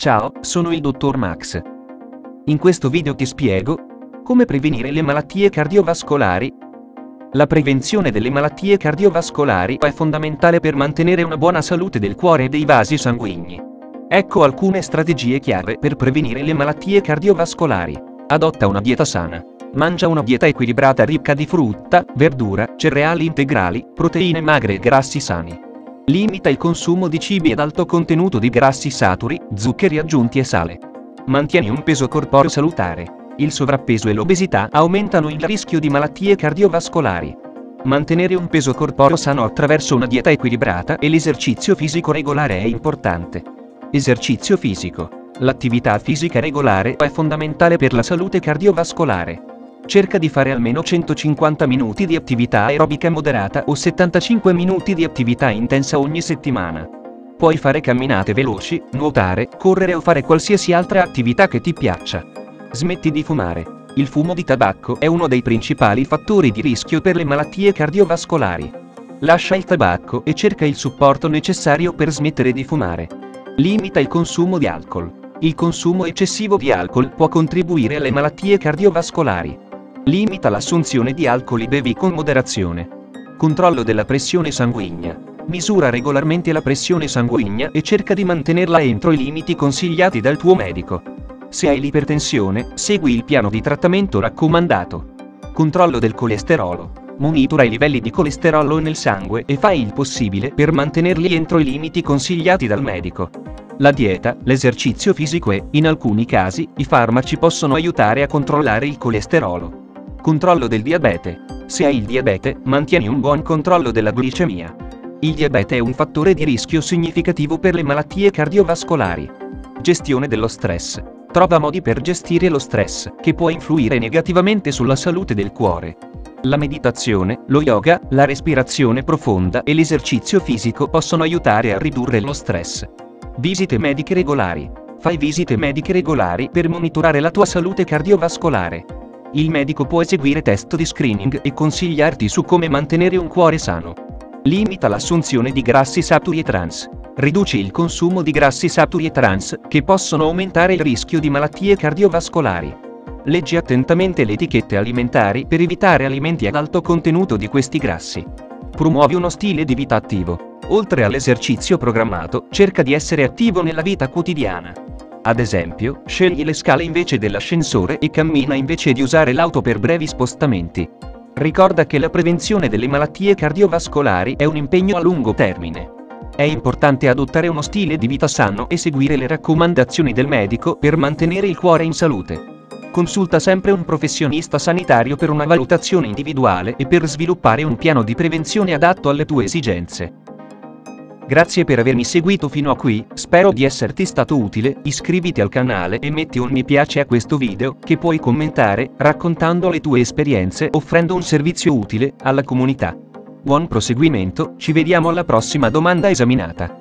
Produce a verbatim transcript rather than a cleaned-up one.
Ciao, sono il dottor Max. In questo video ti spiego come prevenire le malattie cardiovascolari. La prevenzione delle malattie cardiovascolari è fondamentale per mantenere una buona salute del cuore e dei vasi sanguigni. Ecco alcune strategie chiave per prevenire le malattie cardiovascolari. Adotta una dieta sana. Mangia una dieta equilibrata ricca di frutta, verdura, cereali integrali, proteine magre e grassi sani. Limita il consumo di cibi ad alto contenuto di grassi saturi, zuccheri aggiunti e sale. Mantieni un peso corporeo salutare. Il sovrappeso e l'obesità aumentano il rischio di malattie cardiovascolari. Mantenere un peso corporeo sano attraverso una dieta equilibrata e l'esercizio fisico regolare è importante. Esercizio fisico. L'attività fisica regolare è fondamentale per la salute cardiovascolare. Cerca di fare almeno centocinquanta minuti di attività aerobica moderata o settantacinque minuti di attività intensa ogni settimana. Puoi fare camminate veloci, nuotare, correre o fare qualsiasi altra attività che ti piaccia. Smetti di fumare. Il fumo di tabacco è uno dei principali fattori di rischio per le malattie cardiovascolari. Lascia il tabacco e cerca il supporto necessario per smettere di fumare. Limita il consumo di alcol. Il consumo eccessivo di alcol può contribuire alle malattie cardiovascolari. Limita l'assunzione di alcol e bevi con moderazione. Controllo della pressione sanguigna. Misura regolarmente la pressione sanguigna e cerca di mantenerla entro i limiti consigliati dal tuo medico. Se hai l'ipertensione, segui il piano di trattamento raccomandato. Controllo del colesterolo. Monitora i livelli di colesterolo nel sangue e fai il possibile per mantenerli entro i limiti consigliati dal medico. La dieta, l'esercizio fisico e, in alcuni casi, i farmaci possono aiutare a controllare il colesterolo. Controllo del diabete. Se hai il diabete, mantieni un buon controllo della glicemia. Il diabete è un fattore di rischio significativo per le malattie cardiovascolari. Gestione dello stress. Trova modi per gestire lo stress, che può influire negativamente sulla salute del cuore. La meditazione, lo yoga, la respirazione profonda e l'esercizio fisico possono aiutare a ridurre lo stress. Visite mediche regolari. Fai visite mediche regolari per monitorare la tua salute cardiovascolare. Il medico può eseguire test di screening e consigliarti su come mantenere un cuore sano. Limita l'assunzione di grassi saturi e trans. Riduci il consumo di grassi saturi e trans, che possono aumentare il rischio di malattie cardiovascolari. Leggi attentamente le etichette alimentari per evitare alimenti ad alto contenuto di questi grassi. Promuovi uno stile di vita attivo. Oltre all'esercizio programmato, cerca di essere attivo nella vita quotidiana. Ad esempio, scegli le scale invece dell'ascensore e cammina invece di usare l'auto per brevi spostamenti. Ricorda che la prevenzione delle malattie cardiovascolari è un impegno a lungo termine. È importante adottare uno stile di vita sano e seguire le raccomandazioni del medico per mantenere il cuore in salute. Consulta sempre un professionista sanitario per una valutazione individuale e per sviluppare un piano di prevenzione adatto alle tue esigenze. Grazie per avermi seguito fino a qui, spero di esserti stato utile, iscriviti al canale e metti un mi piace a questo video, che puoi commentare, raccontando le tue esperienze, offrendo un servizio utile alla comunità. Buon proseguimento, ci vediamo alla prossima domanda esaminata.